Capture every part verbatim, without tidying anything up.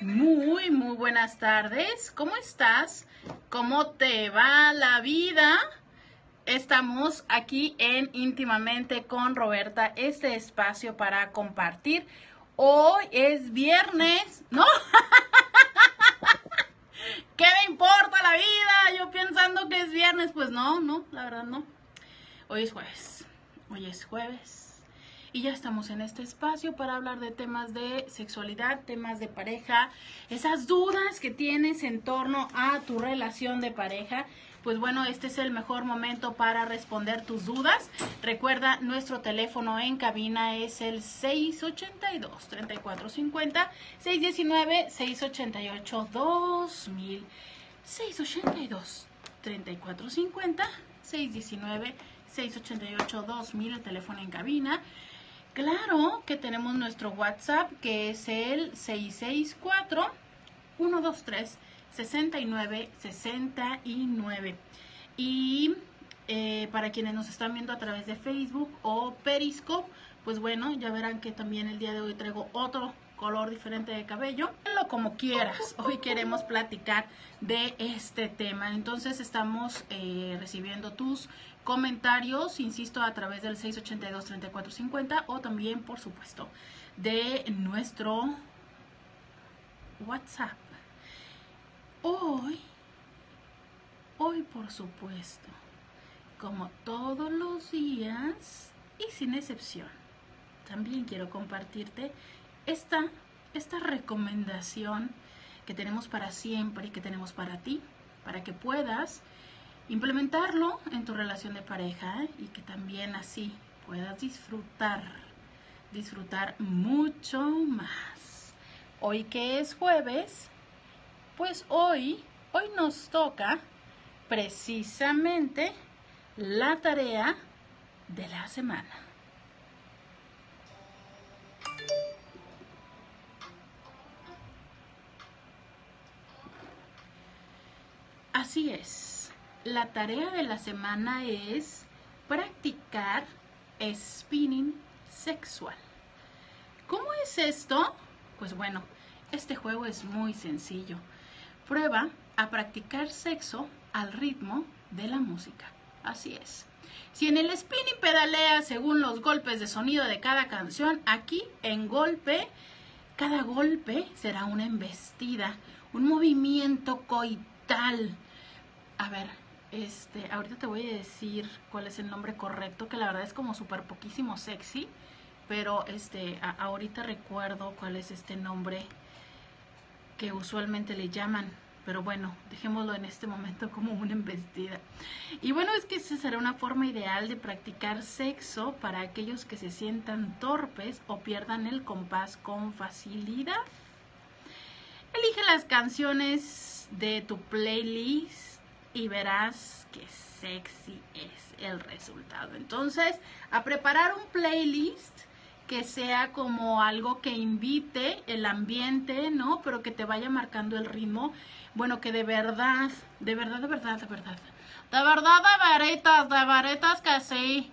Muy, muy buenas tardes. ¿Cómo estás? ¿Cómo te va la vida? Estamos aquí en Íntimamente con Roberta, este espacio para compartir. Hoy es viernes, ¿no? ¿Qué me importa la vida? Yo pensando que es viernes, pues no, no, la verdad no. Hoy es jueves, hoy es jueves y ya estamos en este espacio para hablar de temas de sexualidad, temas de pareja, esas dudas que tienes en torno a tu relación de pareja. Pues bueno, este es el mejor momento para responder tus dudas. Recuerda, nuestro teléfono en cabina es el seis ocho dos, tres cuatro cinco cero, seis uno nueve, seis ocho ocho, dos mil, seis ocho dos, tres cuatro cinco cero, seis uno nueve, seis ocho ocho, dos mil, el teléfono en cabina. Claro que tenemos nuestro WhatsApp, que es el seis seis cuatro, uno dos tres, sesenta y nueve, sesenta y nueve. Y eh, para quienes nos están viendo a través de Facebook o Periscope, pues bueno, ya verán que también el día de hoy traigo otro color diferente de cabello. Hazlo como quieras. Hoy queremos platicar de este tema. Entonces estamos eh, recibiendo tus comentarios, insisto, a través del seis ocho dos, tres cuatro cinco cero o también, por supuesto, de nuestro WhatsApp. Hoy, hoy por supuesto, como todos los días y sin excepción, también quiero compartirte esta, esta recomendación que tenemos para siempre y que tenemos para ti, para que puedas implementarlo en tu relación de pareja ¿eh? Y que también así puedas disfrutar, disfrutar mucho más. Hoy que es jueves, pues hoy, hoy nos toca precisamente la tarea de la semana. Así es, la tarea de la semana es practicar spinning sexual. ¿Cómo es esto? Pues bueno, este juego es muy sencillo. Prueba a practicar sexo al ritmo de la música. Así es. Si en el spinning pedaleas según los golpes de sonido de cada canción, aquí en golpe, cada golpe será una embestida, un movimiento coital. A ver, este, ahorita te voy a decir cuál es el nombre correcto, que la verdad es como súper poquísimo sexy, pero este, a, ahorita recuerdo cuál es este nombre que usualmente le llaman, pero bueno, dejémoslo en este momento como una embestida. Y bueno, es que esa será una forma ideal de practicar sexo para aquellos que se sientan torpes o pierdan el compás con facilidad. Elige las canciones de tu playlist y verás qué sexy es el resultado. Entonces, a preparar un playlist que sea como algo que invite el ambiente, ¿no? Pero que te vaya marcando el ritmo. Bueno, que de verdad, de verdad, de verdad, de verdad. De verdad, de varetas, de varetas que sí.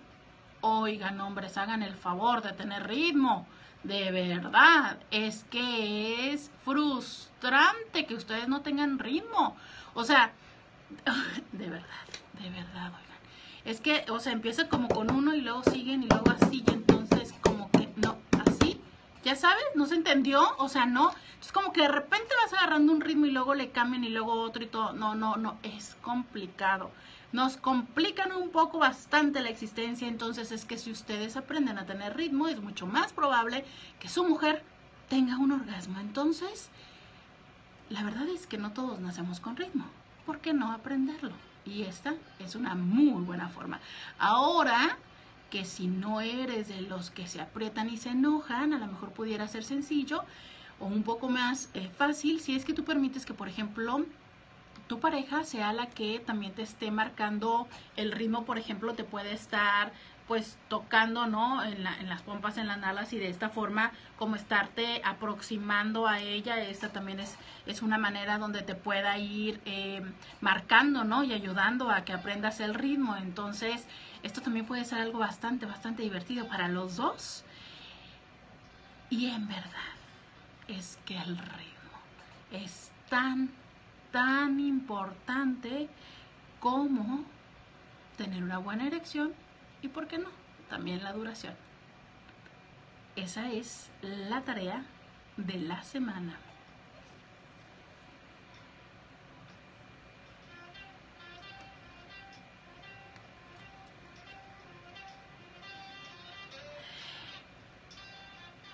Oigan, hombres, hagan el favor de tener ritmo. De verdad, es que es frustrante que ustedes no tengan ritmo. O sea, de verdad, de verdad, oigan. Es que, o sea, empieza como con uno y luego siguen y luego así, y entonces como que no, así, ya sabes, no se entendió, o sea, no, es como que de repente vas agarrando un ritmo y luego le cambian y luego otro y todo, no, no, no, es complicado, nos complican un poco bastante la existencia, entonces es que si ustedes aprenden a tener ritmo, es mucho más probable que su mujer tenga un orgasmo, entonces, la verdad es que no todos nacemos con ritmo, ¿por qué no aprenderlo? Y esta es una muy buena forma. Ahora, que si no eres de los que se aprietan y se enojan, a lo mejor pudiera ser sencillo o un poco más eh, fácil si es que tú permites que, por ejemplo, tu pareja sea la que también te esté marcando el ritmo. Por ejemplo, te puede estar pues tocando, ¿no? En, la, en las pompas, en las nalgas, y de esta forma como estarte aproximando a ella. Esta también es, es una manera donde te pueda ir eh, marcando, ¿no? Y ayudando a que aprendas el ritmo. Entonces, esto también puede ser algo bastante, bastante divertido para los dos. Y en verdad, es que el ritmo es tan, tan importante como tener una buena erección y, ¿por qué no?, también la duración. Esa es la tarea de la semana.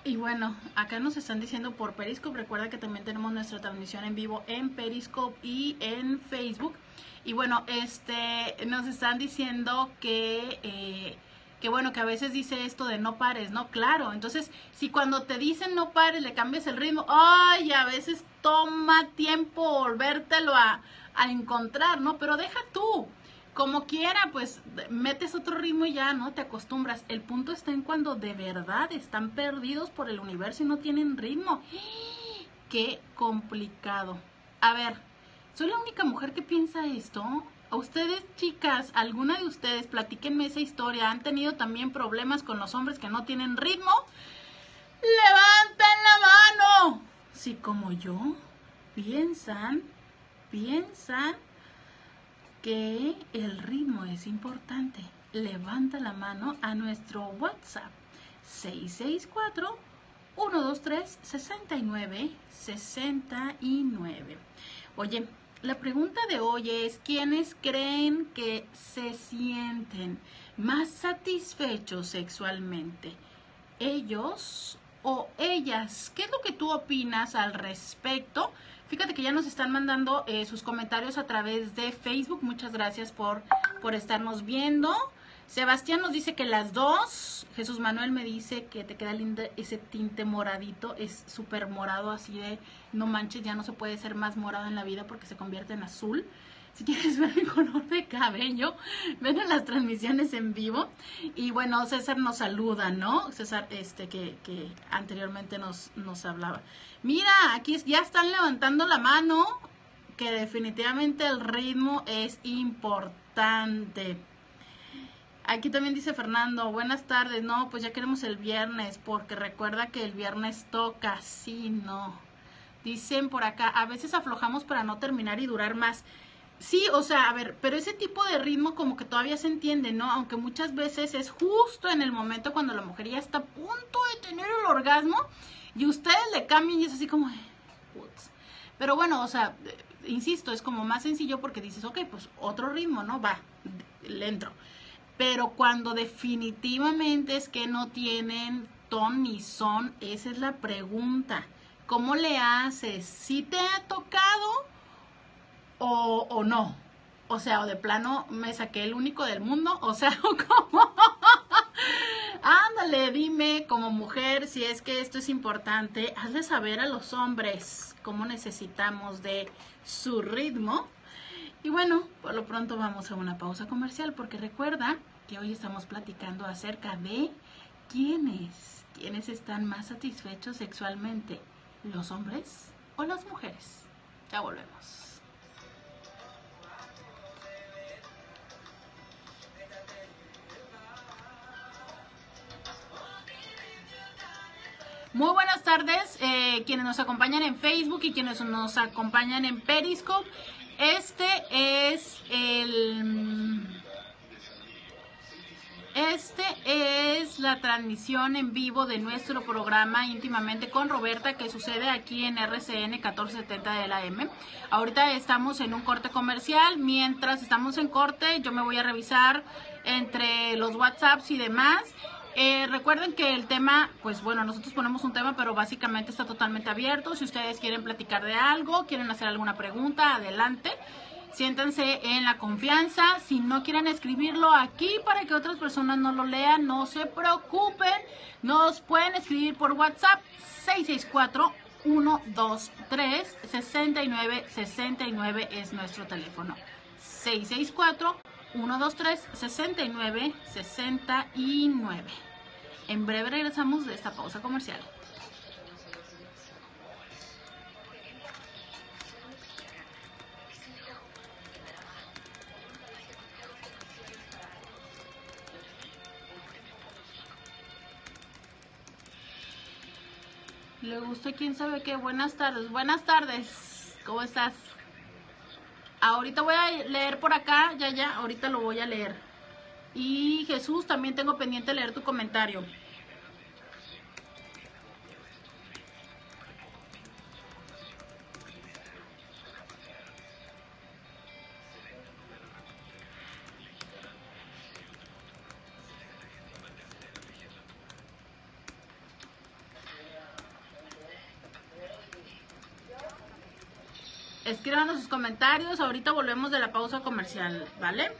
Y bueno, acá nos están diciendo por Periscope. Recuerda que también tenemos nuestra transmisión en vivo en Periscope y en Facebook. Y bueno, este nos están diciendo que, eh, que bueno, que a veces dice esto de no pares, ¿no? Claro, entonces, si cuando te dicen no pares le cambias el ritmo, ¡ay! A veces toma tiempo volvértelo a, a encontrar, ¿no? Pero deja tú, como quiera, pues metes otro ritmo y ya, ¿no? Te acostumbras. El punto está en cuando de verdad están perdidos por el universo y no tienen ritmo. ¡Qué complicado! A ver, ¿soy la única mujer que piensa esto? A ustedes, chicas, alguna de ustedes, platíquenme esa historia. ¿Han tenido también problemas con los hombres que no tienen ritmo? ¡Levanten la mano! Si como yo, piensan, piensan que el ritmo es importante, levanta la mano a nuestro WhatsApp seis seis cuatro, uno dos tres, seis nueve seis nueve. Oye, la pregunta de hoy es: ¿quiénes creen que se sienten más satisfechos sexualmente? ¿Ellos o ellas? ¿Qué es lo que tú opinas al respecto? Fíjate que ya nos están mandando eh, sus comentarios a través de Facebook. Muchas gracias por, por estarnos viendo. Sebastián nos dice que las dos. Jesús Manuel me dice que te queda lindo ese tinte moradito. Es súper morado, así de no manches, ya no se puede ser más morado en la vida porque se convierte en azul. Si quieres ver mi color de cabello, ven a las transmisiones en vivo. Y bueno, César nos saluda, ¿no? César, este, que, que anteriormente nos, nos hablaba. Mira, aquí ya están levantando la mano, que definitivamente el ritmo es importante. Aquí también dice Fernando, buenas tardes. No, pues ya queremos el viernes, porque recuerda que el viernes toca, sí, no. Dicen por acá, a veces aflojamos para no terminar y durar más. Sí, o sea, a ver, pero ese tipo de ritmo como que todavía se entiende, ¿no? Aunque muchas veces es justo en el momento cuando la mujer ya está a punto de tener el orgasmo y ustedes le cambian y es así como... Pero bueno, o sea, insisto, es como más sencillo porque dices, ok, pues otro ritmo, ¿no? Va, le entro. Pero cuando definitivamente es que no tienen ton ni son, esa es la pregunta. ¿Cómo le haces? ¿Sí te ha tocado...? O, o no, o sea, o de plano me saqué el único del mundo, o sea, como, ándale, dime como mujer si es que esto es importante, hazle saber a los hombres cómo necesitamos de su ritmo. Y bueno, por lo pronto vamos a una pausa comercial, porque recuerda que hoy estamos platicando acerca de quiénes, quiénes están más satisfechos sexualmente, los hombres o las mujeres. Ya volvemos. Muy buenas tardes, eh, quienes nos acompañan en Facebook y quienes nos acompañan en Periscope. Este es el... Este es la transmisión en vivo de nuestro programa Íntimamente con Roberta, que sucede aquí en R C N catorce setenta de la M. Ahorita estamos en un corte comercial. Mientras estamos en corte, yo me voy a revisar entre los WhatsApps y demás. Eh, recuerden que el tema, pues bueno, nosotros ponemos un tema, pero básicamente está totalmente abierto. Si ustedes quieren platicar de algo, quieren hacer alguna pregunta, adelante. Siéntanse en la confianza. Si no quieren escribirlo aquí para que otras personas no lo lean, no se preocupen. Nos pueden escribir por WhatsApp seis seis cuatro, uno dos tres, seis nueve seis nueve es nuestro teléfono. seis seis cuatro, uno dos tres, seis nueve seis nueve. En breve regresamos de esta pausa comercial. Le gusta quién sabe qué. Buenas tardes, buenas tardes. ¿Cómo estás? Ahorita voy a leer por acá, ya, ya, ahorita lo voy a leer. Y Jesús, también tengo pendiente leer tu comentario. Escríbanos sus comentarios. Ahorita volvemos de la pausa comercial, ¿vale?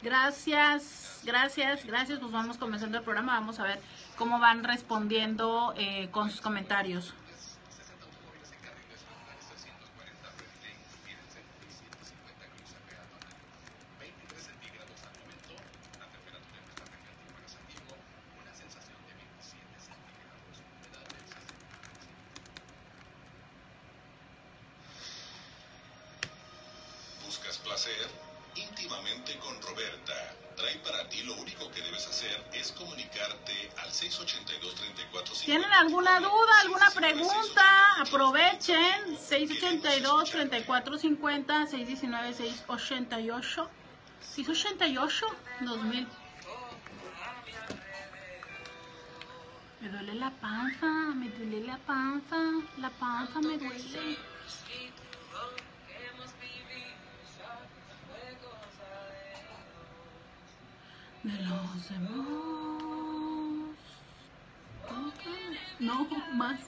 Gracias, gracias, gracias. Pues vamos comenzando el programa. Vamos a ver cómo van respondiendo eh, con sus comentarios. ¿Buscas placer? Íntimamente con Roberta trae para ti lo único que debes hacer es comunicarte al seis ocho dos, tres cuatro cinco. ¿Tienen alguna duda, alguna pregunta? Aprovechen. seis ocho dos, tres cuatro cinco cero, seis uno nueve, seis ocho ocho. seis ocho ocho, dos mil. Me duele la panza, me duele la panza, la panza me duele. De los demás. Okay. No más.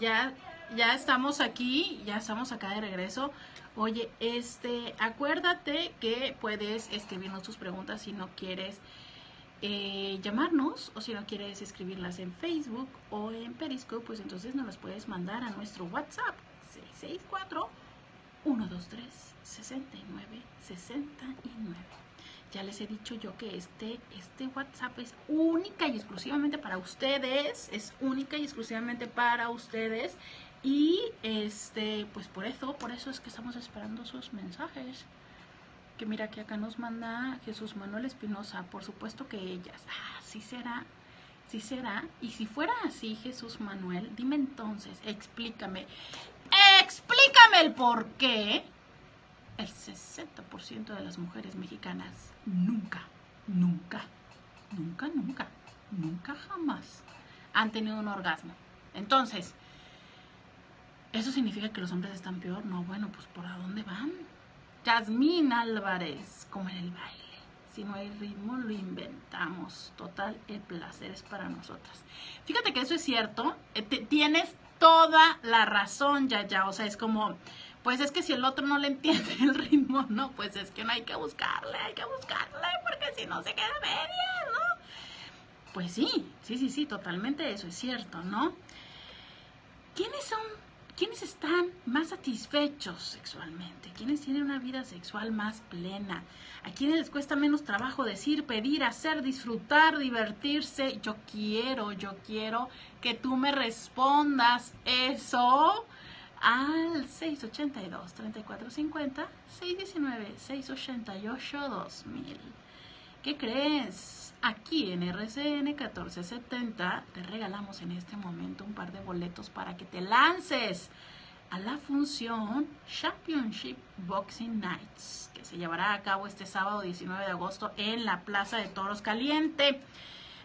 Ya, ya estamos aquí, ya estamos acá de regreso. Oye, este, acuérdate que puedes escribirnos tus preguntas si no quieres eh, llamarnos o si no quieres escribirlas en Facebook o en Periscope, pues entonces nos las puedes mandar a nuestro WhatsApp seis seis cuatro, uno dos tres, sesenta y nueve, sesenta y nueve. Ya les he dicho yo que este, este WhatsApp es única y exclusivamente para ustedes. Es única y exclusivamente para ustedes. Y este, pues por eso, por eso es que estamos esperando sus mensajes. Que mira que acá nos manda Jesús Manuel Espinosa. Por supuesto que ellas. Ah, sí será. Sí será. Y si fuera así, Jesús Manuel, dime entonces, explícame. Explícame el por qué el sesenta por ciento de las mujeres mexicanas nunca, nunca, nunca, nunca, nunca jamás han tenido un orgasmo. Entonces, ¿eso significa que los hombres están peor? No, bueno, pues ¿por a dónde van? Yasmín Álvarez, como en el baile. Si no hay ritmo, lo inventamos. Total, el placer es para nosotras. Fíjate que eso es cierto. Tienes toda la razón, ya, ya, o sea, es como, pues es que si el otro no le entiende el ritmo, no, pues es que no hay que buscarle, hay que buscarle, porque si no se queda media, ¿no? Pues sí, sí, sí, sí, totalmente eso es cierto, ¿no? ¿Quiénes son, quiénes están más satisfechos sexualmente? ¿Quiénes tienen una vida sexual más plena? ¿A quiénes les cuesta menos trabajo decir, pedir, hacer, disfrutar, divertirse? Yo quiero, yo quiero que tú me respondas eso al seis ocho dos, tres cuatro cinco cero, seis uno nueve, seis ocho ocho, dos mil. ¿Qué crees? Aquí en R C N catorce setenta te regalamos en este momento un par de boletos para que te lances a la función Championship Boxing Nights, que se llevará a cabo este sábado diecinueve de agosto en la Plaza de Toros Caliente.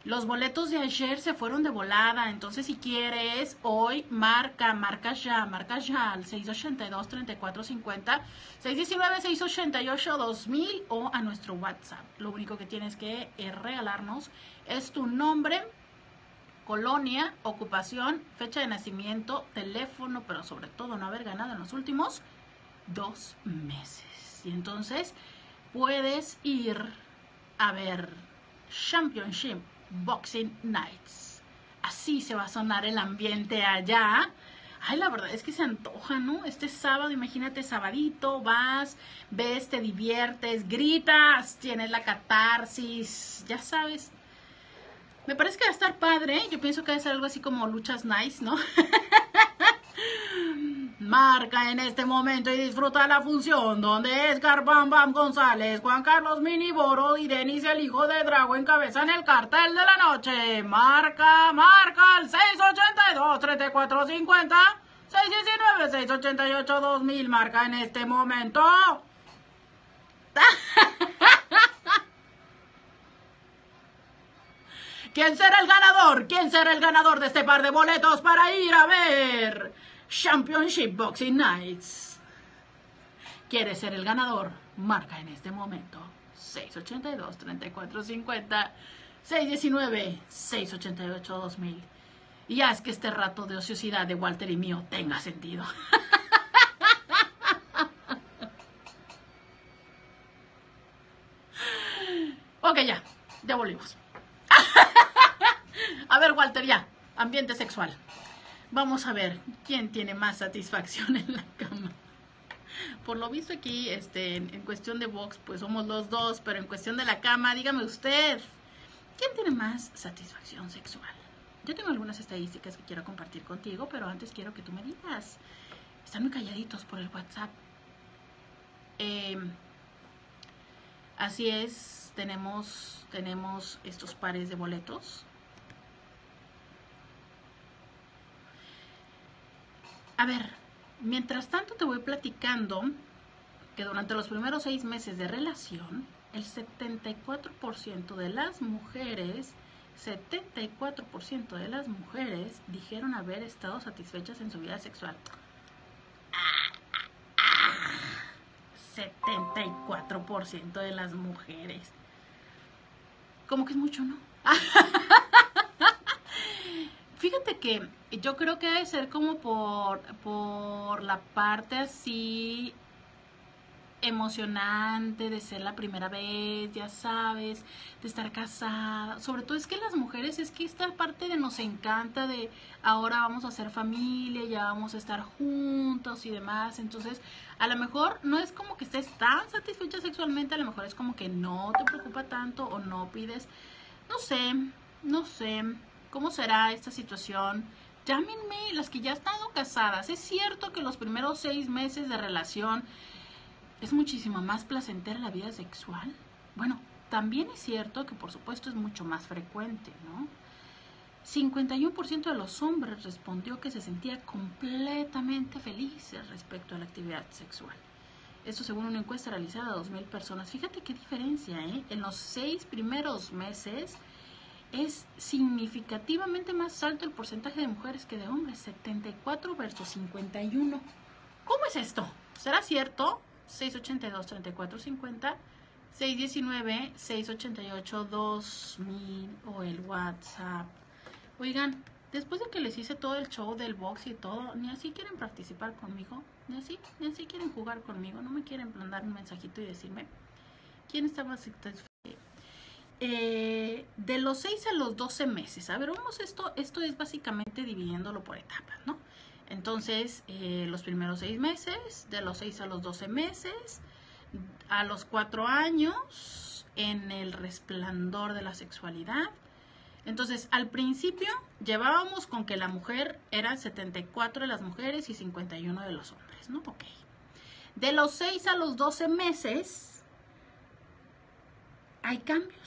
Los boletos de ayer se fueron de volada, entonces si quieres, hoy marca, marca ya, marca ya al seis ocho dos, tres cuatro cinco cero, seis uno nueve, seis ocho ocho, dos mil o a nuestro WhatsApp. Lo único que tienes que regalarnos es tu nombre colonia, ocupación, fecha de nacimiento, teléfono, pero sobre todo no haber ganado en los últimos dos meses. Y entonces puedes ir a ver Championship Boxing Nights. Así se va a sonar el ambiente allá. Ay, la verdad es que se antoja, ¿no? Este sábado, imagínate, sabadito, vas, ves, te diviertes, gritas, tienes la catarsis, ya sabes. Me parece que va a estar padre. Yo pienso que va a ser algo así como luchas nice, ¿no? Marca en este momento y disfruta la función donde Edgar Pam Pam González, Juan Carlos Miniboro y Denis el Hijo de Drago encabezan el cartel de la noche. Marca, marca al seis ocho dos, tres cuatro cinco cero, seis uno nueve, seis ocho ocho, dos mil. Marca en este momento. ¿Quién será el ganador? ¿Quién será el ganador de este par de boletos para ir a ver Championship Boxing Nights? ¿Quieres ser el ganador? Marca en este momento. seis ocho dos, tres cuatro cinco cero, seis uno nueve, seis ocho ocho, dos mil. Y haz que este rato de ociosidad de Walter y mío tenga sentido. Ok, ya. Ya volvimos. A ver, Walter, ya. Ambiente sexual. Vamos a ver quién tiene más satisfacción en la cama. Por lo visto aquí, este, en cuestión de box, pues somos los dos, pero en cuestión de la cama, dígame usted, ¿quién tiene más satisfacción sexual? Yo tengo algunas estadísticas que quiero compartir contigo, pero antes quiero que tú me digas. Están muy calladitos por el WhatsApp. Eh, así es, tenemos, tenemos estos pares de boletos. A ver, mientras tanto te voy platicando que durante los primeros seis meses de relación, el setenta y cuatro por ciento de las mujeres, setenta y cuatro por ciento de las mujeres dijeron haber estado satisfechas en su vida sexual. setenta y cuatro por ciento de las mujeres. Como que es mucho, ¿no? Fíjate que yo creo que debe ser como por, por la parte así emocionante de ser la primera vez, ya sabes, de estar casada. Sobre todo es que las mujeres, es que esta parte de nos encanta de ahora vamos a ser familia, ya vamos a estar juntos y demás. Entonces, a lo mejor no es como que estés tan satisfecha sexualmente, a lo mejor es como que no te preocupa tanto o no pides, no sé, no sé. ¿Cómo será esta situación? Llámenme las que ya han estado casadas. Es cierto que los primeros seis meses de relación es muchísimo más placentera la vida sexual. Bueno, también es cierto que por supuesto es mucho más frecuente, ¿no? cincuenta y uno por ciento de los hombres respondió que se sentía completamente feliz respecto a la actividad sexual. Esto según una encuesta realizada a dos mil personas. Fíjate qué diferencia, ¿eh? En los seis primeros meses es significativamente más alto el porcentaje de mujeres que de hombres, setenta y cuatro versus cincuenta y uno. ¿Cómo es esto? ¿Será cierto? seis ocho dos, tres cuatro cinco cero, seis uno nueve, seis ocho ocho, dos mil o el WhatsApp. Oigan, después de que les hice todo el show del box y todo, ni así quieren participar conmigo, ni así, ni así quieren jugar conmigo, no me quieren mandar un mensajito y decirme quién está más satisfecho. Eh, de los seis a los doce meses. A ver, vamos, esto, esto es básicamente dividiéndolo por etapas, ¿no? Entonces, eh, los primeros seis meses, de los seis a los doce meses, a los cuatro años, en el resplandor de la sexualidad. Entonces, al principio llevábamos con que la mujer era setenta y cuatro de las mujeres y cincuenta y uno de los hombres, ¿no? Ok. De los seis a los doce meses, hay cambios.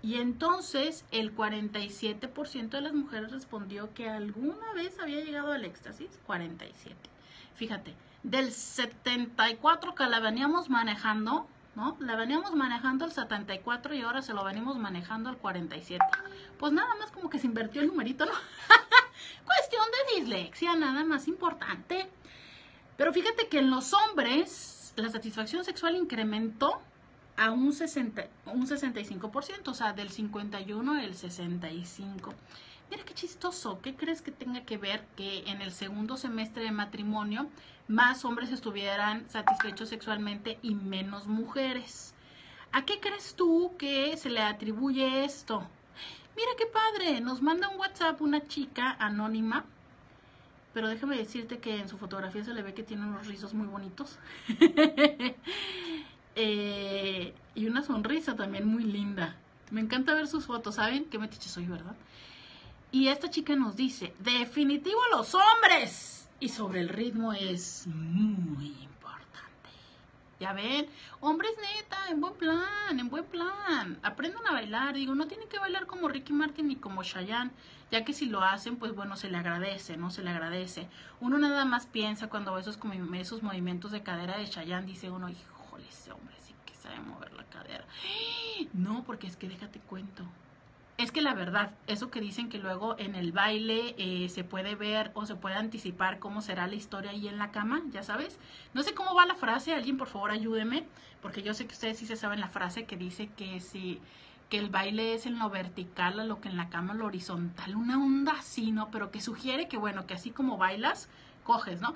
Y entonces el cuarenta y siete por ciento de las mujeres respondió que alguna vez había llegado al éxtasis, cuarenta y siete. Fíjate, del setenta y cuatro que la veníamos manejando, ¿no? La veníamos manejando al setenta y cuatro y ahora se lo venimos manejando al cuarenta y siete. Pues nada más como que se invirtió el numerito, ¿no? Cuestión de dislexia, nada más importante. Pero fíjate que en los hombres la satisfacción sexual incrementó a un, sesenta, un sesenta y cinco por ciento, o sea, del cincuenta y uno al sesenta y cinco. Mira qué chistoso, ¿qué crees que tenga que ver que en el segundo semestre de matrimonio más hombres estuvieran satisfechos sexualmente y menos mujeres? ¿A qué crees tú que se le atribuye esto? Mira qué padre, nos manda un WhatsApp una chica anónima, pero déjame decirte que en su fotografía se le ve que tiene unos rizos muy bonitos eh, y una sonrisa también muy linda. Me encanta ver sus fotos, ¿saben? Qué metiche soy, ¿verdad? Y esta chica nos dice, definitivo los hombres, y sobre el ritmo es muy importante. Ya ven, hombres neta, en buen plan, en buen plan, aprendan a bailar. Digo, no tienen que bailar como Ricky Martin ni como Chayanne, ya que si lo hacen, pues bueno, se le agradece, ¿no? Se le agradece. Uno nada más piensa cuando ve esos, esos movimientos de cadera de Chayanne, dice uno, híjole, ese hombre sí que sabe mover la cadera. No, porque es que déjate cuento. Es que la verdad, eso que dicen que luego en el baile eh, se puede ver o se puede anticipar cómo será la historia ahí en la cama, ya sabes. No sé cómo va la frase, alguien por favor ayúdeme, porque yo sé que ustedes sí se saben la frase que dice que si que el baile es en lo vertical a lo que en la cama lo horizontal, una onda así, ¿no? Pero que sugiere que bueno, que así como bailas, coges, ¿no?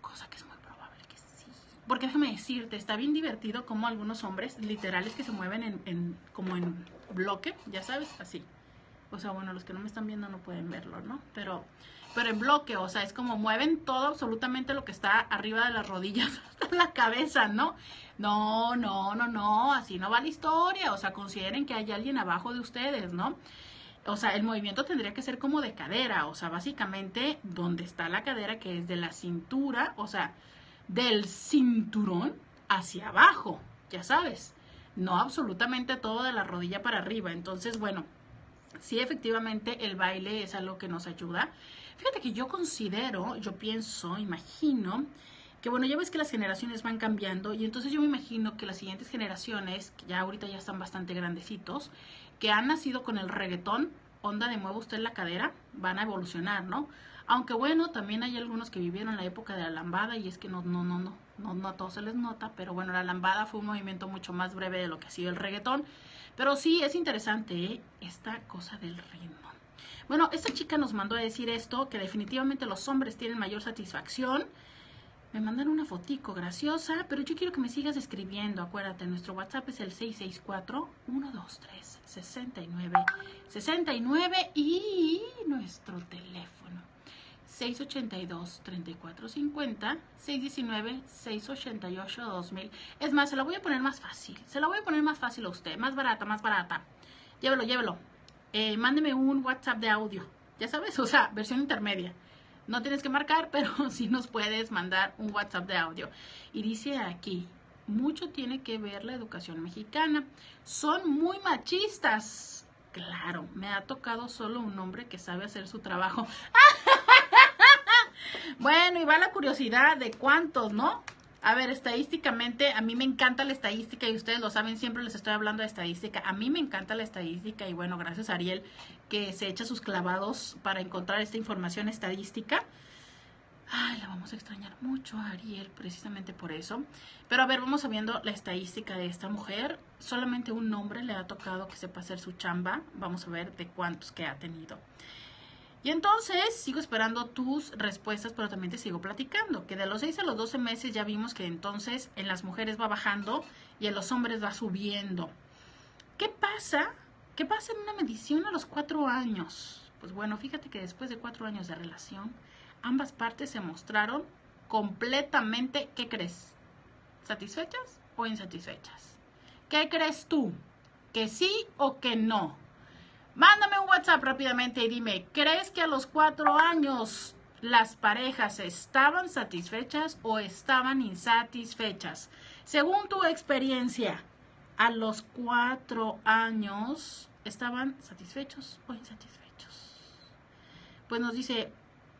Cosa que es muy probable que sí. Porque déjame decirte, está bien divertido como algunos hombres literales que se mueven en, en como en... bloque, ya sabes, así. O sea, bueno, los que no me están viendo no pueden verlo, ¿no? Pero, pero en bloque, o sea, es como mueven todo absolutamente lo que está arriba de las rodillas hasta la cabeza, ¿no? No, no, no, no, así no va la historia. O sea, consideren que hay alguien abajo de ustedes, ¿no? O sea, el movimiento tendría que ser como de cadera, o sea, básicamente donde está la cadera, que es de la cintura, o sea, del cinturón hacia abajo, ya sabes. No absolutamente todo de la rodilla para arriba. Entonces, bueno, sí, efectivamente el baile es algo que nos ayuda. Fíjate que yo considero, yo pienso, imagino, que bueno, ya ves que las generaciones van cambiando y entonces yo me imagino que las siguientes generaciones, que ya ahorita ya están bastante grandecitos, que han nacido con el reggaetón, onda de mueva usted la cadera, van a evolucionar, ¿no? Aunque bueno, también hay algunos que vivieron la época de la lambada y es que no, no, no, no, no, no a todos se les nota, pero bueno, la lambada fue un movimiento mucho más breve de lo que ha sido el reggaetón, pero sí es interesante, ¿eh? Esta cosa del ritmo. Bueno, esta chica nos mandó a decir esto, que definitivamente los hombres tienen mayor satisfacción. Me mandaron una fotico graciosa, pero yo quiero que me sigas escribiendo. Acuérdate, nuestro WhatsApp es el seis seis cuatro, uno dos tres, seis nueve seis nueve y nuestro teléfono seis ocho dos, tres cuatro cinco cero, seis uno nueve, seis ocho ocho, dos mil. Es más, se la voy a poner más fácil, se la voy a poner más fácil a usted, más barata, más barata. Llévelo, llévelo. Eh, mándeme un WhatsApp de audio, ya sabes, o sea, versión intermedia. No tienes que marcar, pero sí nos puedes mandar un WhatsApp de audio. Y dice aquí, mucho tiene que ver la educación mexicana. Son muy machistas. Claro, me ha tocado solo un hombre que sabe hacer su trabajo. Bueno, y va la curiosidad de cuántos, ¿no? A ver, estadísticamente, a mí me encanta la estadística y ustedes lo saben, siempre les estoy hablando de estadística. A mí me encanta la estadística y bueno, gracias a Ariel que se echa sus clavados para encontrar esta información estadística. Ay, la vamos a extrañar mucho a Ariel precisamente por eso. Pero a ver, vamos viendo la estadística de esta mujer. Solamente un hombre le ha tocado que sepa hacer su chamba. Vamos a ver de cuántos que ha tenido. Y entonces, sigo esperando tus respuestas, pero también te sigo platicando, que de los seis a los doce meses ya vimos que entonces en las mujeres va bajando y en los hombres va subiendo. ¿Qué pasa? ¿Qué pasa en una medición a los cuatro años? Pues bueno, fíjate que después de cuatro años de relación, ambas partes se mostraron completamente, ¿qué crees? ¿Satisfechas o insatisfechas? ¿Qué crees tú? ¿Que sí o que no? Mándame un WhatsApp rápidamente y dime, ¿crees que a los cuatro años las parejas estaban satisfechas o estaban insatisfechas? Según tu experiencia, ¿a los cuatro años estaban satisfechos o insatisfechos? Pues nos dice,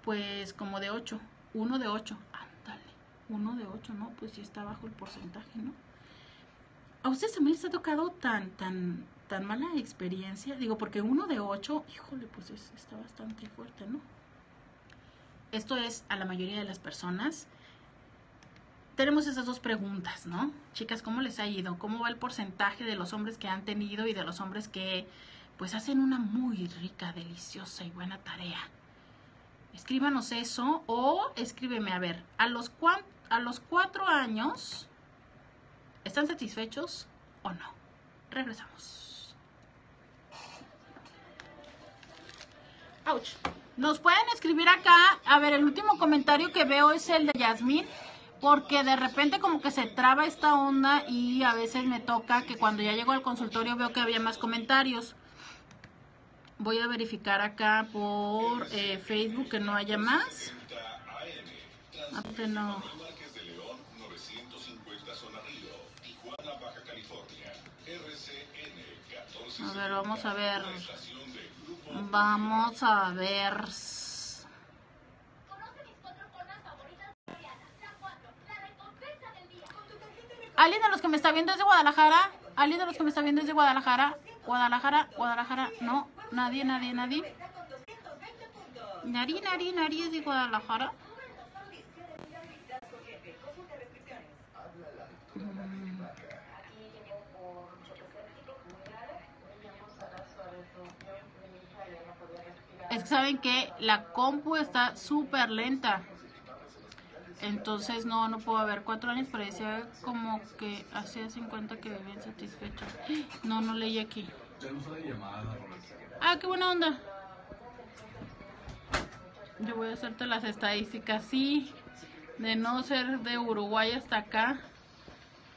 pues como de ocho, uno de ocho, ándale, uno de ocho, ¿no? Pues sí está bajo el porcentaje, ¿no? ¿A ustedes también les ha tocado tan, tan... tan mala experiencia? Digo, porque uno de ocho, híjole, pues es, está bastante fuerte, ¿no? Esto es a la mayoría de las personas. Tenemos esas dos preguntas, ¿no? Chicas, ¿cómo les ha ido? ¿Cómo va el porcentaje de los hombres que han tenido y de los hombres que pues hacen una muy rica, deliciosa y buena tarea. Escríbanos eso o escríbeme, a ver, ¿a los, cuan, a los cuatro años están satisfechos o no? Regresamos. Ouch. Nos pueden escribir acá, a ver, el último comentario que veo es el de Yasmín, porque de repente como que se traba esta onda y a veces me toca que cuando ya llego al consultorio veo que había más comentarios. Voy a verificar acá por eh, Facebook que no haya más. No. A ver, vamos a ver. Vamos a ver. ¿Alguien de los que me está viendo es de Guadalajara? ¿Alguien de los que me está viendo es de Guadalajara? Guadalajara, Guadalajara, no. Nadie, nadie, nadie. Nari, nari, nari es de Guadalajara. Mm. Es que saben que la compu está súper lenta. Entonces no, no puedo ver. Cuatro años parecía como que hacía cincuenta que vivían satisfechos. No, no leí aquí. Ah, qué buena onda. Yo voy a hacerte las estadísticas, sí, de no ser de Uruguay hasta acá,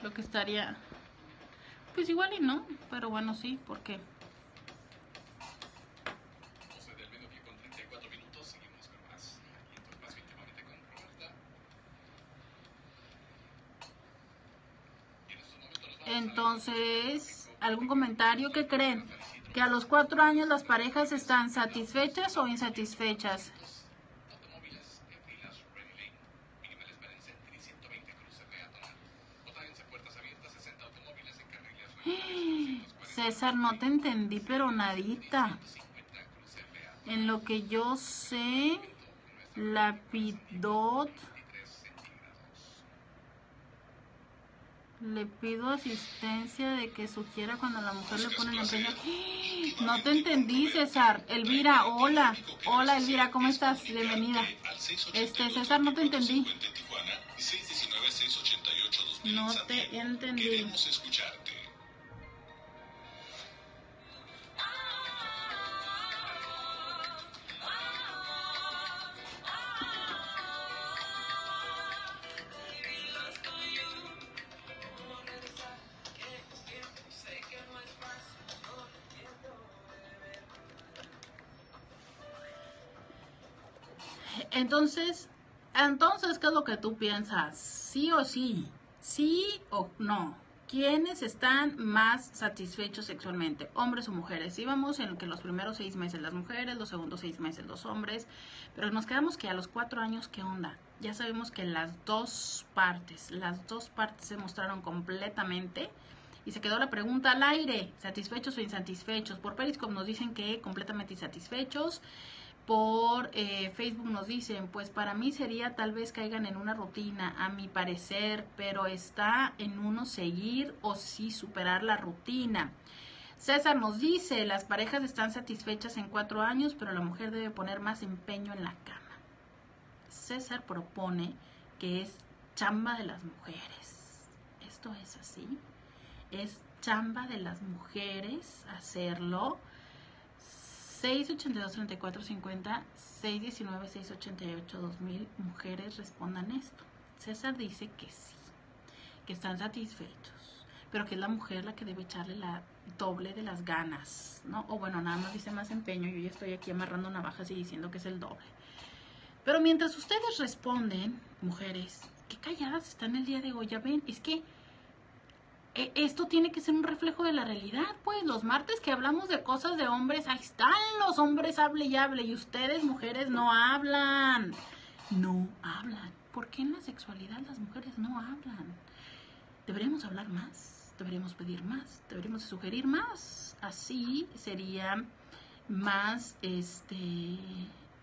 lo que estaría, pues igual y no, pero bueno, sí, porque entonces... ¿Algún comentario? ¿Qué creen? ¿Que a los cuatro años las parejas están satisfechas o insatisfechas? César, no te entendí, pero nadita. En lo que yo sé, la Pidot... Le pido asistencia de que sugiera cuando a la mujer le ponen empeño. No te entendí, César. Elvira, hola. Hola, Elvira, ¿cómo estás? Bienvenida. Este, César, no te entendí. No te entendí. Entonces, entonces, ¿qué es lo que tú piensas? ¿Sí o sí? ¿Sí o no? ¿Quiénes están más satisfechos sexualmente? ¿Hombres o mujeres? Íbamos en que los primeros seis meses las mujeres, los segundos seis meses los hombres, pero nos quedamos que a los cuatro años, ¿qué onda? Ya sabemos que las dos partes, las dos partes se mostraron completamente y se quedó la pregunta al aire, ¿satisfechos o insatisfechos? Por Periscope nos dicen que completamente insatisfechos. Por eh, Facebook nos dicen, pues para mí sería tal vez caigan en una rutina, a mi parecer, pero está en uno seguir o sí superar la rutina. César nos dice, las parejas están satisfechas en cuatro años, pero la mujer debe poner más empeño en la cama. César propone que es chamba de las mujeres. Esto es así, es chamba de las mujeres hacerlo. seis ocho dos, tres cuatro cinco cero, seis uno nueve, seis ocho ocho, dos mil, mujeres respondan esto. César dice que sí, que están satisfechos, pero que es la mujer la que debe echarle la doble de las ganas, ¿no? O bueno, nada más dice más empeño, yo ya estoy aquí amarrando navajas y diciendo que es el doble. Pero mientras ustedes responden, mujeres, qué calladas están el día de hoy, ya ven, es que... Esto tiene que ser un reflejo de la realidad, pues los martes que hablamos de cosas de hombres, ahí están los hombres, hable y hable, y ustedes mujeres no hablan, no hablan. ¿Por qué en la sexualidad las mujeres no hablan? Deberíamos hablar más, deberíamos pedir más, deberíamos sugerir más, así sería más este,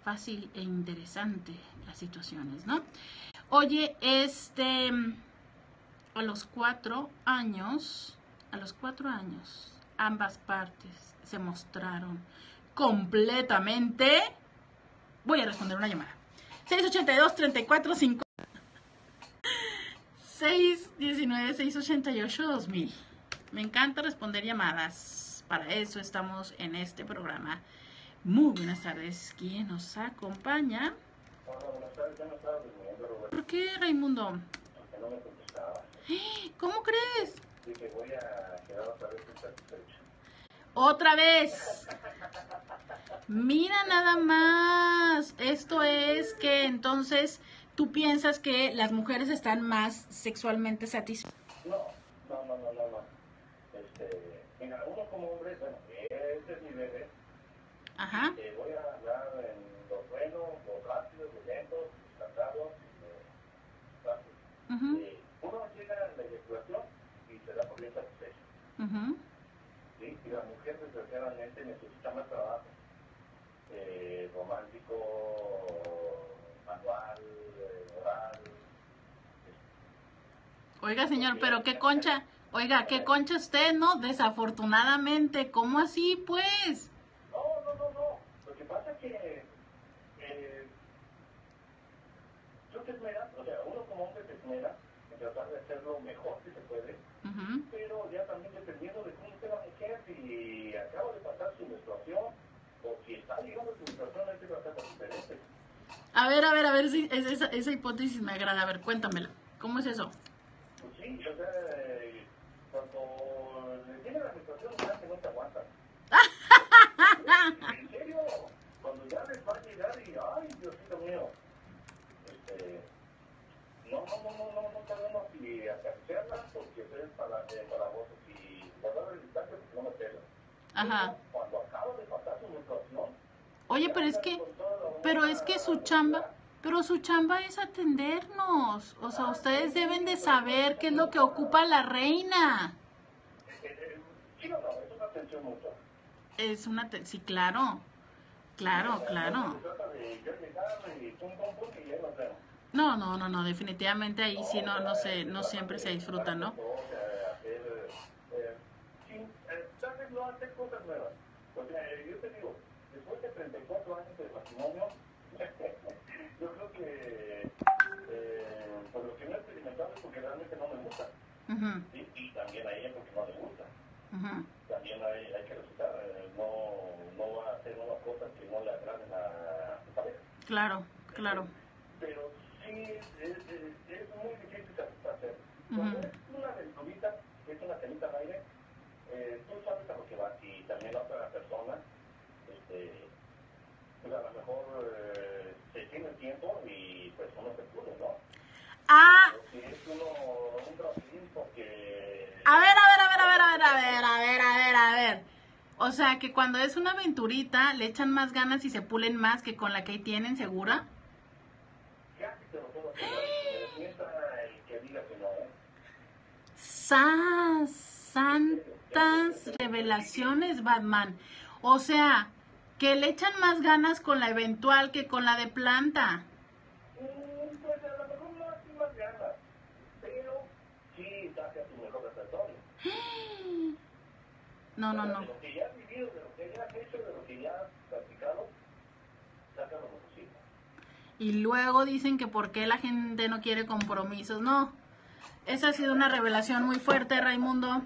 fácil e interesante las situaciones, ¿no? Oye, este... A los cuatro años, a los cuatro años, ambas partes se mostraron completamente. Voy a responder una llamada. seis ochenta y dos, treinta y cuatro cincuenta. seis diecinueve, seis ochenta y ocho, dos mil. Me encanta responder llamadas. Para eso estamos en este programa. Muy buenas tardes. ¿Quién nos acompaña? Hola, buenas tardes. Ya no estaba respondiendo, Roberta. ¿Por qué, Raimundo? Porque no me contestaba. ¿Cómo crees? Dije, voy a quedar otra vez insatisfecho. ¡Otra vez! Mira nada más. Esto es que entonces... ¿Tú piensas que las mujeres están más sexualmente satisfechas? No, no, no, no, no. Este, mira, uno como hombre, bueno, este es mi bebé. Ajá. Eh, voy a hablar en lo bueno, lo rápido, lo lento, lo tratado, lo rápido. Uh-huh. eh, uno llega a la eyaculación y se da por bien satisfecho. Uh-huh. ¿Sí? Y la mujer, desgraciadamente, necesita más trabajo. Eh, romántico, manual... Oiga, señor, pero qué concha, oiga, qué concha usted, ¿no? Desafortunadamente, ¿cómo así, pues? No, no, no, no, lo que pasa es que eh, tú te esmeras, o sea, uno como hombre te esmera en tratar de hacer lo mejor que se puede, uh-huh. Pero ya también dependiendo de cómo esté la mujer, si acaba de pasar su menstruación, o si está llegando su menstruación, hay que tratarla diferente. A ver, a ver, a ver, si esa, esa hipótesis me agrada, a ver, cuéntamela, ¿cómo es eso? Pues sí, o sea, cuando le tiene la situación, ya que no te aguantan. En serio, cuando ya les va a llegar y, ay, Diosito mío, este, no, no, no, no, no, no sabemos si acariciarla, porque eso es para, eh, para vos, si guardar el distancia, porque no me pela. Ajá. Cuando acaba de pasar su menstruación. Oye, pero es que, pero es que su chamba... Pero su chamba es atendernos, o sea, ustedes deben de saber qué es lo que ocupa la reina. Sí, no, no, es una atención mutua. Es una atención, sí, claro, claro, claro. No, no, no, no, definitivamente ahí sí no, no sé, no siempre se disfruta, ¿no? No hacer cosas nuevas, porque yo te digo, después de treinta y cuatro años de matrimonio, yo creo que eh, por lo que no he experimentado es porque realmente no me gusta. Uh-huh. ¿Sí? Y también a ella porque no le gusta. Uh-huh. También hay, hay que resultar, eh, no, no va a hacer nuevas cosas que no le agraden a su pareja. Claro, claro. Pero sí, es, es, es muy difícil satisfacer. Cuando es una venturita, es una cenita al aire, eh, tú sabes a lo que vas y también la otra persona, este, pues a lo mejor... Eh, tiene tiempo y pues uno se puede, ¿no? Ah. Porque es uno, un trafilismo que... A ver, a ver, a ver, a ver, a ver, a ver, a ver, a ver, a ver. O sea, que cuando es una aventurita, le echan más ganas y se pulen más que con la que tienen, ¿segura? Casi te lo puedo hacer, pero piensa el que diga que no, ¿eh? San, santas revelaciones, Batman. O sea... Que le echan más ganas con la eventual que con la de planta. Pues a lo mejor no hacen más ganas, pero sí saca tu mejor repertorio. No, no, no. De lo que ya has vivido, de lo que ya has hecho, de lo que ya has practicado, saca lo posible. Y luego dicen que por qué la gente no quiere compromisos. No, esa ha sido una revelación muy fuerte, Raimundo.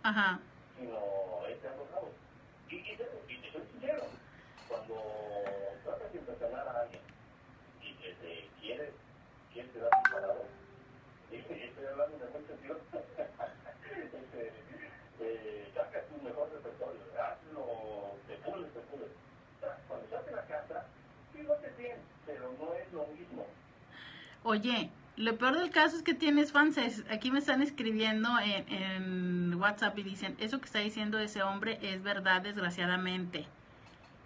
Ajá. Sino este abogado. Y, y, y, y soy sincero, cuando tratas de impresionar a alguien y que te quiere, quiere te da disparado, este, estoy hablando de buen sentido, este, eh, saca tu mejor repertorio, hazlo, te pules, te pules. Cuando estás en la casa, sí lo haces bien, pero no es lo mismo. Oye. Lo peor del caso es que tienes fans. Aquí me están escribiendo en, en WhatsApp y dicen, eso que está diciendo ese hombre es verdad, desgraciadamente.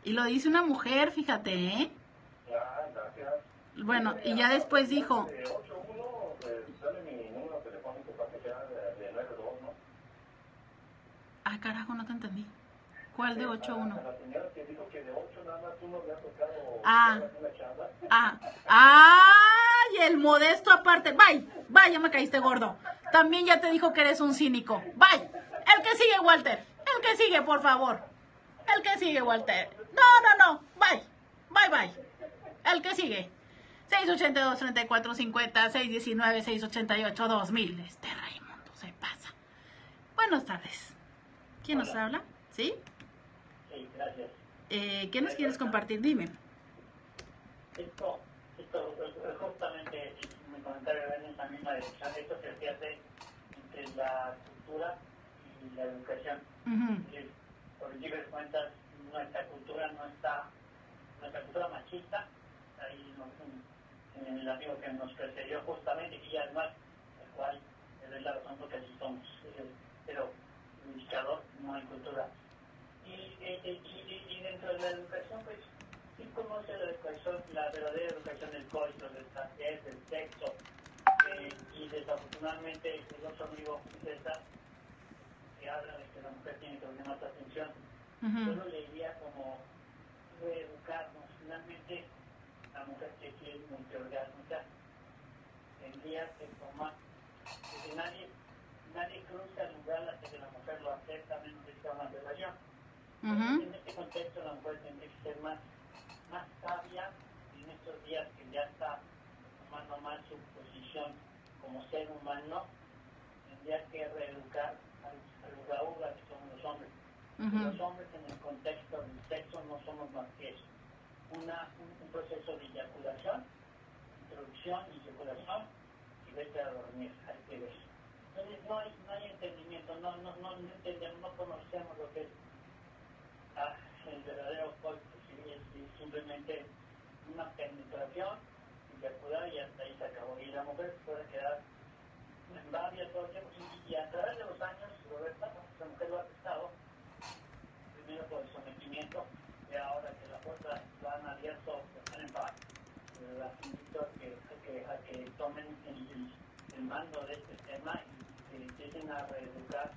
Y lo dice una mujer, fíjate, ¿eh? Ah, gracias. Bueno, y ya después dijo... Ah, carajo, no te entendí. ¿Cuál de ocho a uno? Ah, ah, ah, y el modesto aparte. Bye, bye, ya me caíste gordo. También ya te dijo que eres un cínico. Bye. El que sigue, Walter. El que sigue, por favor. El que sigue, Walter. No, no, no. Bye. Bye, bye. El que sigue. seis ochenta y dos, treinta y cuatro cincuenta, seis diecinueve, seis ochenta y ocho, dos mil. Este Raimundo se pasa. Buenas tardes. ¿Quién Hola. Nos habla? ¿Sí? Sí, gracias. Eh, ¿Qué nos quieres compartir? Dime. Esto, esto es justamente mi comentario en esa misma dirección. Esto se pierde entre la cultura y la educación. Uh-huh. Por llevar cuentas, nuestra cultura no está, nuestra cultura machista, ahí nos, en el amigo que nos precedió justamente, y además, el cual es la razón por la que así somos. Pero el indicador no hay cultura. Y, y, y, y dentro de la educación, pues, sí conoce la educación, la verdadera educación del código, del francés, del sexo, eh, y desafortunadamente el otro amigo César, que habla de que la mujer tiene que poner más atención, uh-huh. Yo lo leía como reeducarnos, finalmente la mujer que quiere multiorgásmica tendría que tomar, porque nadie, nadie cruza el lugar hasta que la mujer lo acepta, menos que sea una relación. Uh-huh. En este contexto la mujer tendría que ser más, más sabia en estos días que ya está tomando más su posición como ser humano, tendría que reeducar a los gaúgas que son los hombres. Uh-huh. Los hombres en el contexto del sexo no somos más que eso. Una, un, un proceso de eyaculación, introducción y eyaculación y vete a dormir, al que ves. Entonces no hay, no hay entendimiento, no, no, no, no entendemos, no conocemos lo que es. Ah, el verdadero golpe es simplemente una penetración eyacular y hasta ahí se acabó, y la mujer puede quedar en babia todo el tiempo, y, y a través de los años Roberta, la mujer lo ha testado primero por el sometimiento y ahora que las puertas van abiertas están en paz, las invito a que, a que, a que tomen el, el mando de este tema y que empiecen a reeducar,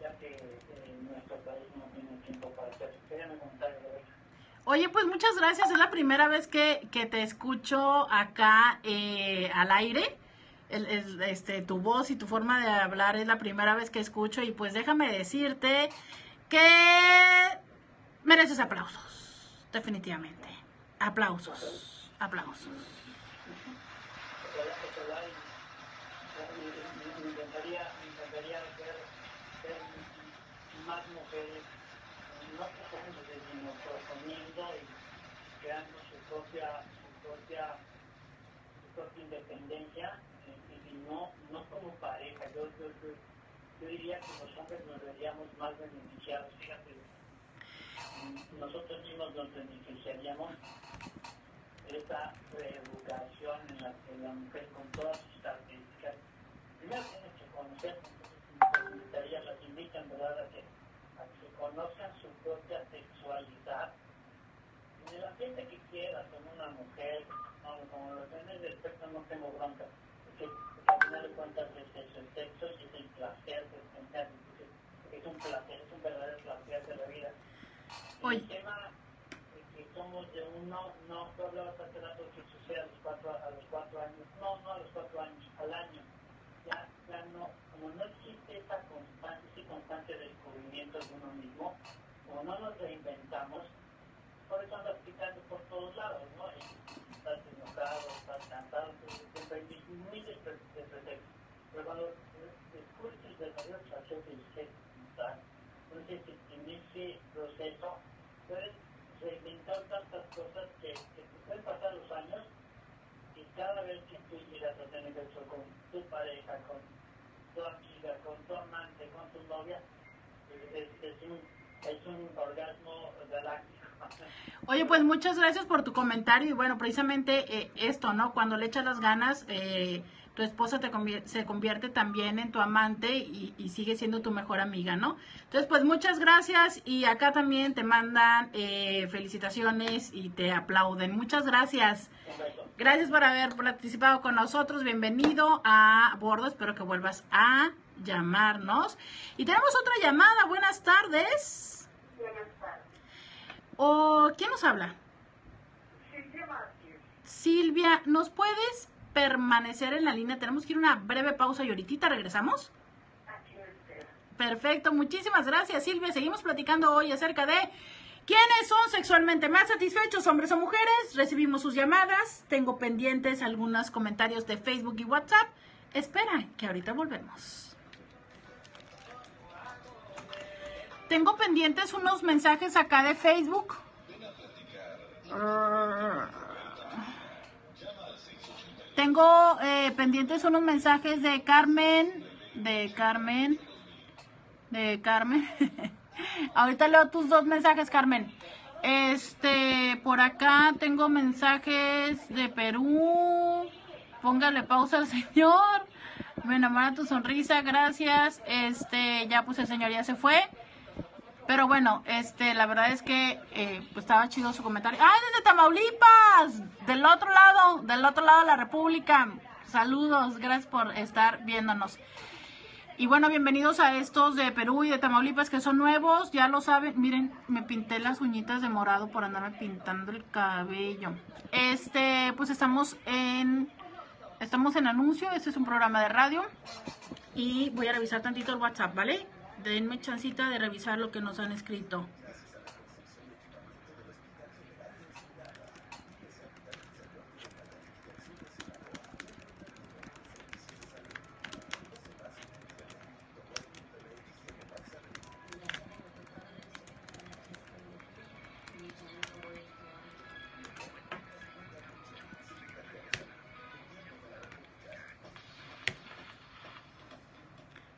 ya que eh, nuestro país no tiene tiempo para hacer. Déjame contarle. Oye, pues muchas gracias. Es la primera vez que, que te escucho acá eh, al aire. El, el, este, tu voz y tu forma de hablar es la primera vez que escucho. Y pues déjame decirte que mereces aplausos, definitivamente. Aplausos, aplausos. Me encantaría, me encantaría más mujeres, no solamente sino proponiendo y creando su propia, su propia, su propia independencia, y, y no, no como pareja. Yo, yo, yo, yo diría que los hombres nos veríamos más beneficiados, fíjate, nosotros mismos nos beneficiaríamos de esta reeducación en la que la mujer con todas sus características, primero tienes que conocer, entonces las invitan, ¿verdad?, a que a que conozcan su propia sexualidad en el ambiente que quieras, con una mujer, no, como lo tenés de sexo no tengo bronca, porque, porque al final de cuentas es eso, el sexo es el placer del pensar, es un placer, es un verdadero placer de la vida. Oye. El tema es que somos de uno, no, tú hablabas hace rato que sucede a los cuatro, a los cuatro años, no, no a los cuatro años, al año, ya, ya no, como no existe esa constante, ese constante descubrimiento de uno mismo, como no nos reinventamos, por eso andas picando por todos lados, ¿no? Y estás enojado, estás cansado, siempre hay miles de pretextos. Pero cuando descubres el verdadero placer del sexo, entonces en ese proceso puedes reinventar tantas cosas que, que pueden pasar los años y cada vez que tú llegas a tener sexo con tu pareja, con tu amiga, con tu amante, con tu novia, es, es, un, es un orgasmo galáctico. Oye, pues muchas gracias por tu comentario y bueno, precisamente eh, esto, ¿no? Cuando le echas las ganas, eh, tu esposa te convier se convierte también en tu amante y, y sigue siendo tu mejor amiga, ¿no? Entonces, pues muchas gracias y acá también te mandan eh, felicitaciones y te aplauden. Muchas gracias. Gracias por haber participado con nosotros. Bienvenido a bordo. Espero que vuelvas a llamarnos. Y tenemos otra llamada. Buenas tardes. Buenas tardes. Oh, ¿quién nos habla? Silvia Márquez. Silvia, ¿nos puedes permanecer en la línea? Tenemos que ir a una breve pausa y ahorita regresamos. Aquí está. Perfecto, muchísimas gracias, Silvia. Seguimos platicando hoy acerca de ¿quiénes son sexualmente más satisfechos, hombres o mujeres? Recibimos sus llamadas. Tengo pendientes algunos comentarios de Facebook y WhatsApp. Espera, que ahorita volvemos. Tengo pendientes unos mensajes acá de Facebook. Tengo eh, pendientes unos mensajes de Carmen, de Carmen, de Carmen. Ahorita leo tus dos mensajes, Carmen. Este, por acá tengo mensajes de Perú. Póngale pausa al señor. Me enamora tu sonrisa, gracias. Este, ya pues el señor ya se fue. Pero bueno, este, la verdad es que eh, pues estaba chido su comentario. ¡Ay, desde Tamaulipas! Del otro lado, del otro lado de la República. Saludos, gracias por estar viéndonos. Y bueno, bienvenidos a estos de Perú y de Tamaulipas que son nuevos, ya lo saben. Miren, me pinté las uñitas de morado por andarme pintando el cabello. Este, pues estamos en, estamos en anuncio, este es un programa de radio. Y voy a revisar tantito el WhatsApp, ¿vale? Denme chancita de revisar lo que nos han escrito.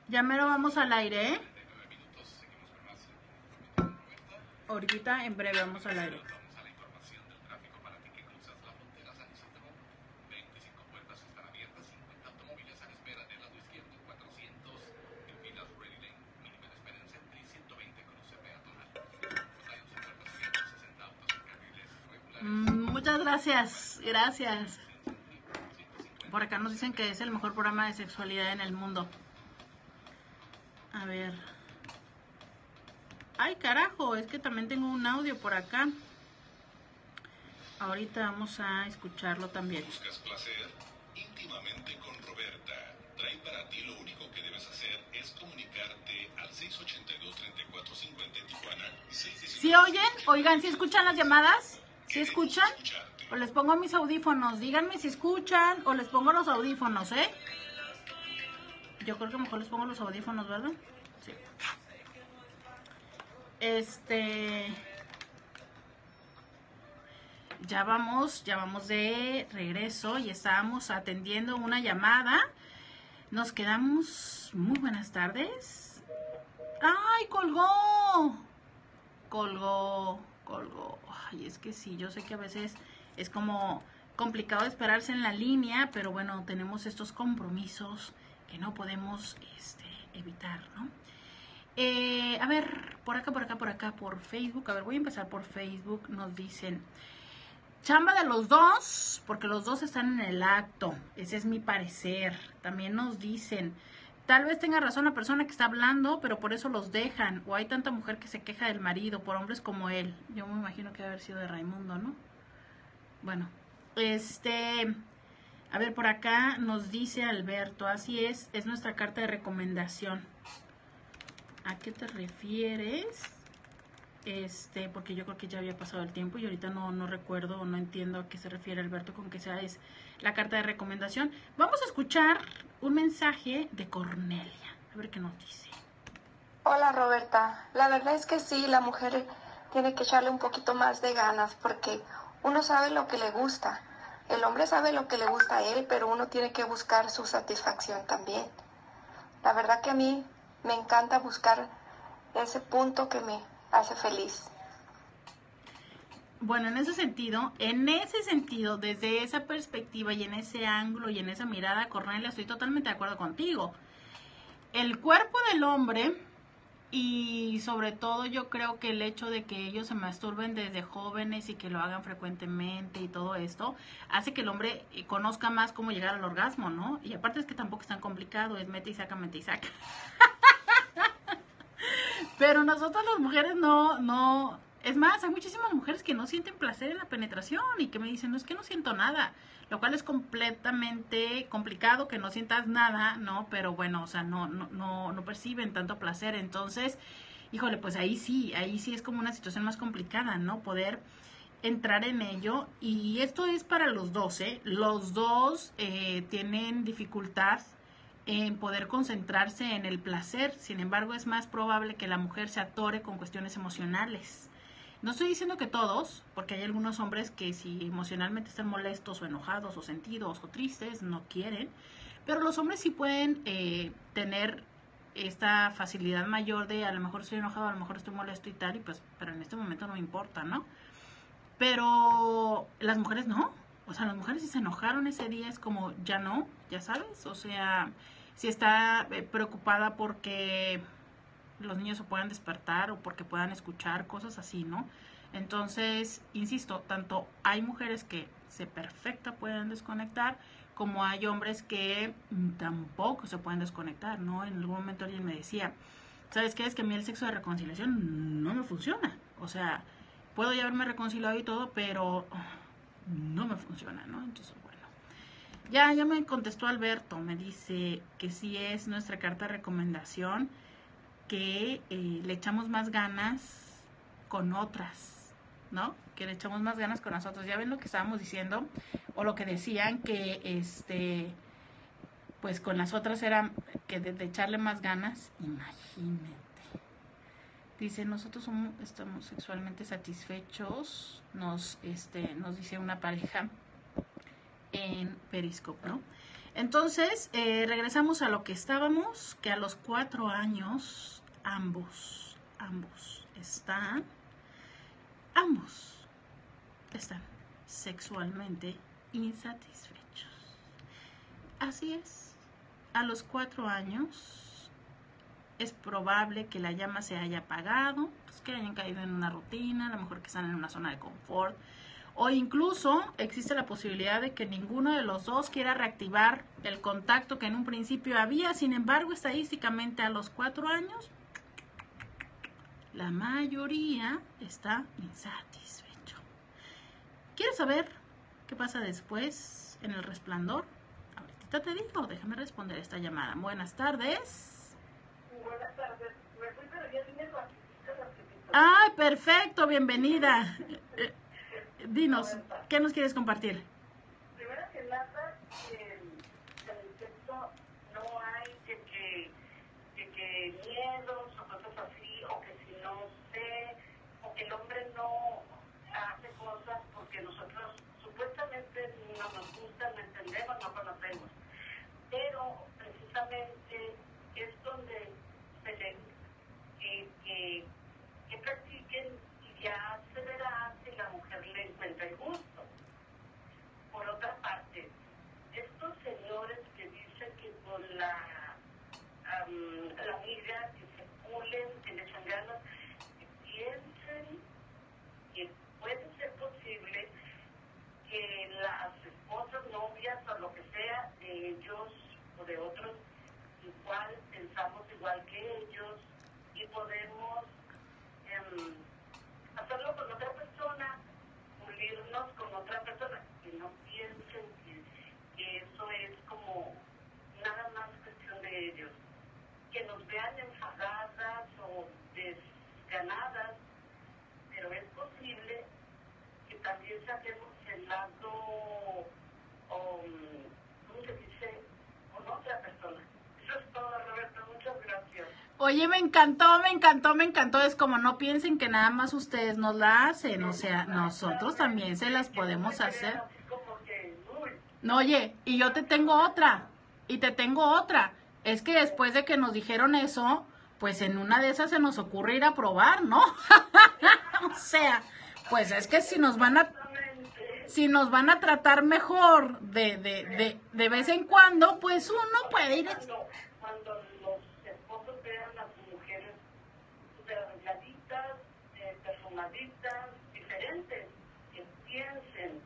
Ya mero vamos al aire, ¿eh? Ahorita en breve vamos al aire. Mm, muchas gracias, gracias. Por acá nos dicen que es el mejor programa de sexualidad en el mundo. A ver. Ay, carajo, es que también tengo un audio por acá. Ahorita vamos a escucharlo también. ¿Buscas placer? Íntimamente con Roberta trae para ti lo único que debes hacer es comunicarte al seis ocho dos, tres cuatro cinco cero en Tijuana. ¿Sí oyen? Oigan, ¿sí escuchan las llamadas? ¿Sí escuchan? O les pongo mis audífonos. Díganme si escuchan o les pongo los audífonos, ¿eh? Yo creo que mejor les pongo los audífonos, ¿verdad? Sí. Este... Ya vamos, ya vamos de regreso y estábamos atendiendo una llamada. Nos quedamos... Muy buenas tardes. ¡Ay, colgó! Colgó, colgó. Ay, es que sí, yo sé que a veces es como complicado esperarse en la línea, pero bueno, tenemos estos compromisos que no podemos este, evitar, ¿no? Eh, a ver, por acá, por acá, por acá, por Facebook. A ver, voy a empezar por Facebook. Nos dicen, chamba de los dos, porque los dos están en el acto. Ese es mi parecer. También nos dicen, tal vez tenga razón la persona que está hablando, pero por eso los dejan. O hay tanta mujer que se queja del marido por hombres como él. Yo me imagino que debe haber sido de Raimundo, ¿no? Bueno, este... A ver, por acá nos dice Alberto, así es, es nuestra carta de recomendación. ¿A qué te refieres? Este, porque yo creo que ya había pasado el tiempo y ahorita no, no recuerdo o no entiendo a qué se refiere Alberto con que sea es la carta de recomendación. Vamos a escuchar un mensaje de Cornelia, a ver qué nos dice. Hola Roberta, la verdad es que sí, la mujer tiene que echarle un poquito más de ganas porque uno sabe lo que le gusta. El hombre sabe lo que le gusta a él, pero uno tiene que buscar su satisfacción también. La verdad que a mí me encanta buscar ese punto que me hace feliz. Bueno, en ese sentido, en ese sentido, desde esa perspectiva y en ese ángulo y en esa mirada, Cornelia, estoy totalmente de acuerdo contigo. El cuerpo del hombre y sobre todo yo creo que el hecho de que ellos se masturben desde jóvenes y que lo hagan frecuentemente y todo esto, hace que el hombre conozca más cómo llegar al orgasmo, ¿no? Y aparte es que tampoco es tan complicado, es mete y saca, mete y saca. Pero nosotras las mujeres no, no... Es más, hay muchísimas mujeres que no sienten placer en la penetración y que me dicen, no, es que no siento nada, lo cual es completamente complicado que no sientas nada, ¿no? Pero bueno, o sea, no, no, no, no perciben tanto placer. Entonces, híjole, pues ahí sí, ahí sí es como una situación más complicada, ¿no? Poder entrar en ello. Y esto es para los dos, ¿eh? Los dos eh, tienen dificultad en poder concentrarse en el placer. Sin embargo, es más probable que la mujer se atore con cuestiones emocionales. No estoy diciendo que todos, porque hay algunos hombres que si emocionalmente están molestos o enojados o sentidos o tristes, no quieren. Pero los hombres sí pueden eh, tener esta facilidad mayor de a lo mejor estoy enojado, a lo mejor estoy molesto y tal, y pues, pero en este momento no me importa, ¿no? Pero las mujeres no. O sea, las mujeres si se enojaron ese día es como, ya no, ya sabes. O sea, si está eh, preocupada porque los niños se puedan despertar o porque puedan escuchar cosas así, ¿no? Entonces, insisto, tanto hay mujeres que se perfecta pueden desconectar, como hay hombres que tampoco se pueden desconectar, ¿no? En algún momento alguien me decía, ¿sabes qué? Es que a mí el sexo de reconciliación no me funciona. O sea, puedo ya haberme reconciliado y todo, pero no me funciona, ¿no? Entonces, bueno. Ya, ya me contestó Alberto, me dice que sí es nuestra carta de recomendación, que eh, le echamos más ganas con otras, ¿no? Que le echamos más ganas con nosotros. Ya ven lo que estábamos diciendo, o lo que decían que, este, pues con las otras era que de, de echarle más ganas, imagínate. Dice, nosotros somos, estamos sexualmente satisfechos, nos, este, nos dice una pareja en Periscope, ¿no? Entonces, eh, regresamos a lo que estábamos, que a los cuatro años, ambos, ambos están, ambos están sexualmente insatisfechos. Así es, a los cuatro años es probable que la llama se haya apagado, pues que hayan caído en una rutina, a lo mejor que están en una zona de confort, o incluso existe la posibilidad de que ninguno de los dos quiera reactivar el contacto que en un principio había. Sin embargo, estadísticamente a los cuatro años, la mayoría está insatisfecho. ¿Quieres saber qué pasa después en El Resplandor? Ahorita te digo, déjame responder esta llamada. Buenas tardes. Buenas tardes. Me fui, pero ya tienes las visitas arquitectas. ¡Ay, perfecto! Bienvenida. Dinos, ¿qué nos quieres compartir? Primero que nada, eh, en el sexo no hay que, que, que, que miedos o cosas así, o que si no sé, o que el hombre no hace cosas porque nosotros supuestamente no nos gusta, no entendemos, no conocemos. Pero precisamente es donde se le eh, que, que practiquen. Ya se verá si la mujer le encuentra el gusto. Por otra parte, estos señores que dicen que con la um, la amiga, que se culen, que le echan ganas, que piensen que puede ser posible que las esposas, novias o lo que sea de ellos o de otros, igual pensamos igual que ellos y podemos um, hacerlo con otra persona, unirnos con otra persona, que no piensen que, que eso es como nada más cuestión de ellos, que nos vean enfadadas o desganadas, pero es posible que también saquemos el lado, o, ¿cómo se dice?, con otra persona. Eso es todo, Roberta, muchas gracias. Oye, me encantó, me encantó, me encantó. Es como no piensen que nada más ustedes nos la hacen. O sea, nosotros también se las podemos hacer. No, oye, y yo te tengo otra. Y te tengo otra. Es que después de que nos dijeron eso, pues en una de esas se nos ocurre ir a probar, ¿no? O sea, pues es que si nos van a... Si nos van a tratar mejor de, de, de, de vez en cuando, pues uno puede ir... diferentes, que piensen.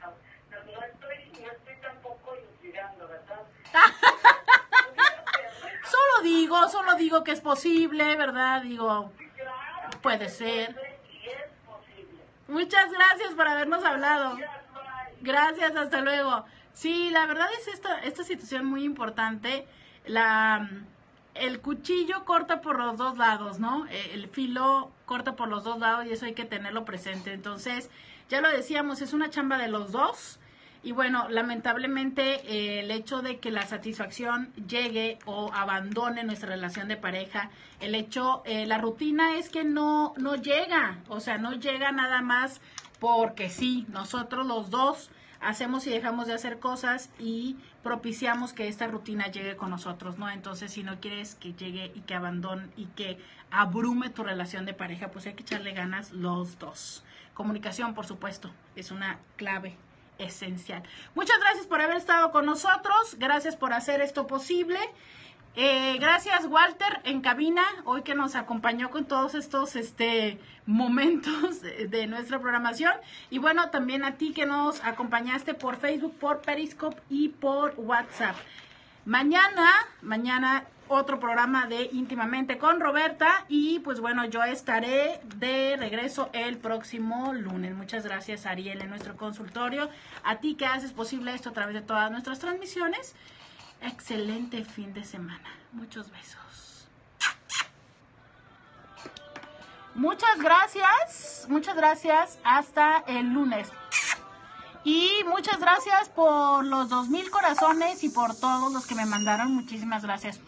No, no, estoy, no estoy tampoco inspirando, ¿verdad? solo digo, solo no digo que es posible, ¿verdad? Digo, puede ser. Muchas gracias por habernos hablado. Gracias, hasta luego. Sí, la verdad es esta, esta situación muy importante. La, el cuchillo corta por los dos lados, ¿no? El filo corta por los dos lados y eso hay que tenerlo presente. Entonces, ya lo decíamos, es una chamba de los dos. Y bueno, lamentablemente eh, el hecho de que la satisfacción llegue o abandone nuestra relación de pareja, el hecho, eh, la rutina es que no, no llega, o sea, no llega nada más porque sí, nosotros los dos hacemos y dejamos de hacer cosas y propiciamos que esta rutina llegue con nosotros, ¿no? Entonces, si no quieres que llegue y que abandone y que abrume tu relación de pareja, pues hay que echarle ganas los dos. Comunicación, por supuesto, es una clave esencial. Muchas gracias por haber estado con nosotros, gracias por hacer esto posible, eh, gracias Walter en cabina, hoy que nos acompañó con todos estos este, momentos de nuestra programación, y bueno, también a ti que nos acompañaste por Facebook, por Periscope y por WhatsApp. Mañana, mañana otro programa de Íntimamente con Roberta y pues bueno, yo estaré de regreso el próximo lunes. Muchas gracias Ariel en nuestro consultorio, a ti que haces posible esto a través de todas nuestras transmisiones. Excelente fin de semana, muchos besos. Muchas gracias, muchas gracias, hasta el lunes. Y muchas gracias por los dos mil corazones y por todos los que me mandaron. Muchísimas gracias.